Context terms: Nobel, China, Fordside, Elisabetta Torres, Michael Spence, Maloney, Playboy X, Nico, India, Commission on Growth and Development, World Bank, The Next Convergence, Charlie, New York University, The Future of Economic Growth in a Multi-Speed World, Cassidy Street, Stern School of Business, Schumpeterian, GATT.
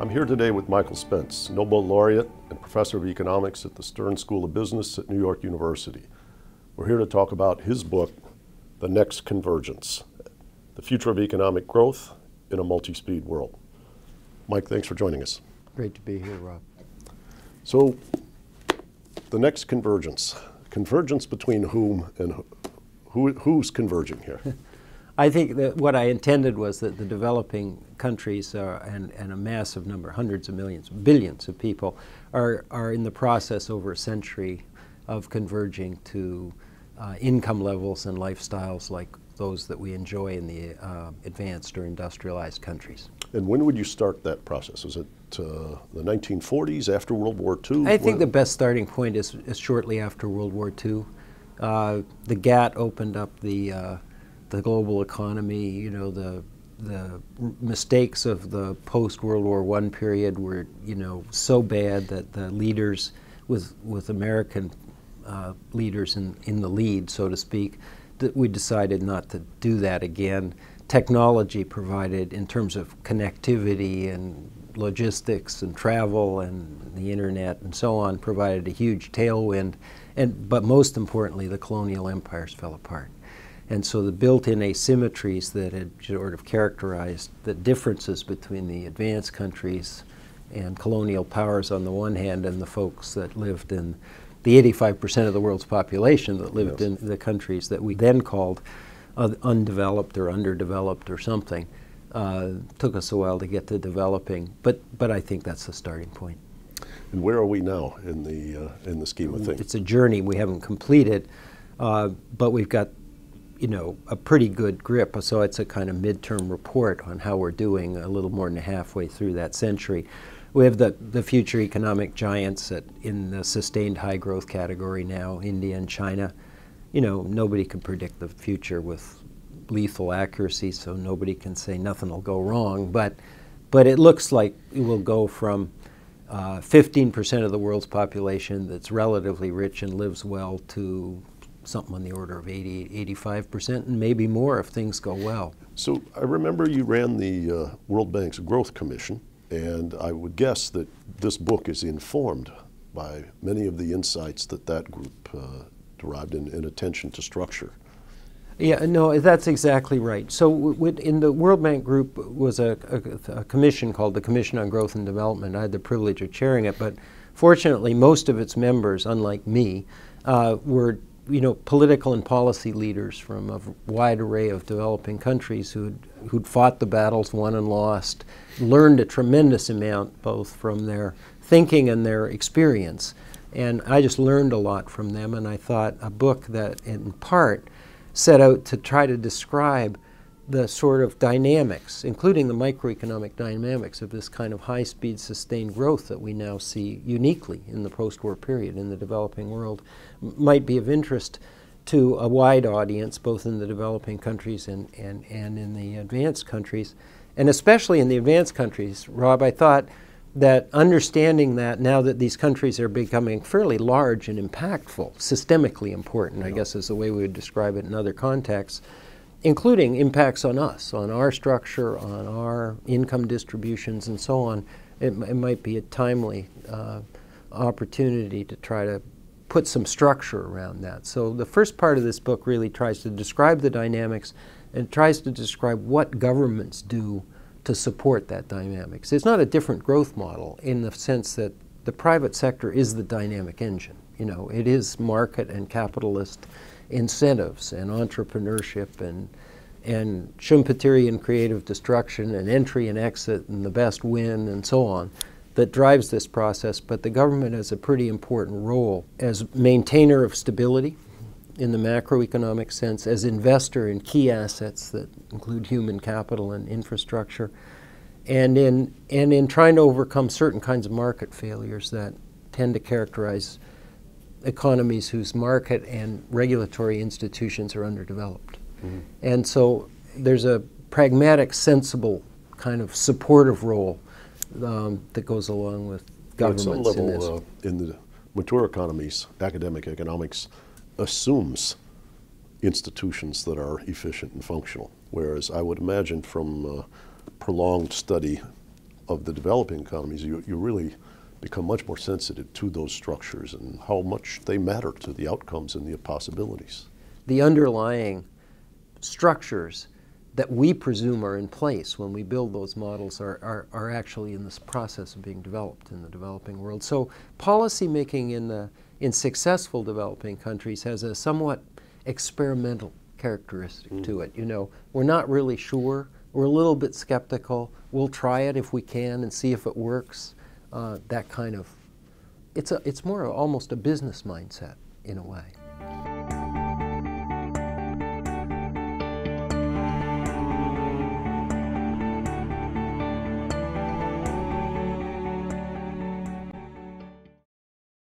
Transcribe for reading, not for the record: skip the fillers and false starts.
I'm here today with Michael Spence, Nobel Laureate and Professor of Economics at the Stern School of Business at New York University. We're here to talk about his book, The Next Convergence, The Future of Economic Growth in a Multi-Speed World. Mike, thanks for joining us. Great to be here, Rob. So, The Next Convergence. Convergence between whom and who's converging here? I think that what I intended was that the developing countries and a massive number, hundreds of millions, billions of people are in the process over a century of converging to income levels and lifestyles like those that we enjoy in the advanced or industrialized countries. And when would you start that process? Was it the 1940s, after World War II? I think the best starting point is shortly after World War II. The GATT opened up the global economy. You know, the mistakes of the post-World War I period were, you know, so bad that the leaders, with American leaders in the lead, so to speak, that we decided not to do that again. Technology provided, in terms of connectivity and logistics and travel and the internet and so on, provided a huge tailwind. But most importantly, the colonial empires fell apart. And so the built-in asymmetries that had sort of characterized the differences between the advanced countries and colonial powers on the one hand and the folks that lived in the 85% of the world's population that lived in the countries that we then called undeveloped or underdeveloped or something, took us a while to get to developing. But I think that's the starting point. And where are we now in the scheme of things? It's a journey we haven't completed, but we've got, you know, a pretty good grip. So it's a kind of midterm report on how we're doing a little more than halfway through that century. We have the future economic giants in the sustained high growth category now, India and China. You know, nobody can predict the future with lethal accuracy, so nobody can say nothing will go wrong. But it looks like it will go from 15% of the world's population that's relatively rich and lives well to something on the order of 80–85%, and maybe more if things go well. So I remember you ran the World Bank's Growth Commission, and I would guess that this book is informed by many of the insights that that group derived in attention to structure. Yeah, no, that's exactly right. So in the World Bank group was a commission called the Commission on Growth and Development. I had the privilege of chairing it, but fortunately most of its members, unlike me, were, you know, political and policy leaders from a wide array of developing countries who'd fought the battles, won and lost, learned a tremendous amount both from their thinking and their experience. And I just learned a lot from them, and I thought a book that in part set out to try to describe the sort of dynamics, including the microeconomic dynamics of this kind of high-speed sustained growth that we now see uniquely in the post-war period in the developing world, might be of interest to a wide audience, both in the developing countries and in the advanced countries. And especially in the advanced countries, Rob, I thought that understanding that now that these countries are becoming fairly large and impactful, systemically important, I guess is the way we would describe it in other contexts, including impacts on us, on our structure, on our income distributions and so on, it might be a timely opportunity to try to put some structure around that. So the first part of this book really tries to describe the dynamics and tries to describe what governments do to support that dynamics. It's not a different growth model in the sense that the private sector is the dynamic engine. You know, it is market and capitalist incentives and entrepreneurship and Schumpeterian creative destruction and entry and exit and the best win and so on that drives this process. But the government has a pretty important role as maintainer of stability in the macroeconomic sense, as investor in key assets that include human capital and infrastructure, and in trying to overcome certain kinds of market failures that tend to characterize economies whose market and regulatory institutions are underdeveloped. Mm-hmm. And so there's a pragmatic, sensible kind of supportive role that goes along with governments. At some level, in the mature economies, academic economics assumes institutions that are efficient and functional, whereas I would imagine from prolonged study of the developing economies, you really become much more sensitive to those structures and how much they matter to the outcomes and the possibilities. The underlying structures that we presume are in place when we build those models are actually in this process of being developed in the developing world. So policymaking in successful developing countries has a somewhat experimental characteristic to it. You know, we're not really sure. We're a little bit skeptical. We'll try it if we can and see if it works. That kind of, it's more almost a business mindset in a way.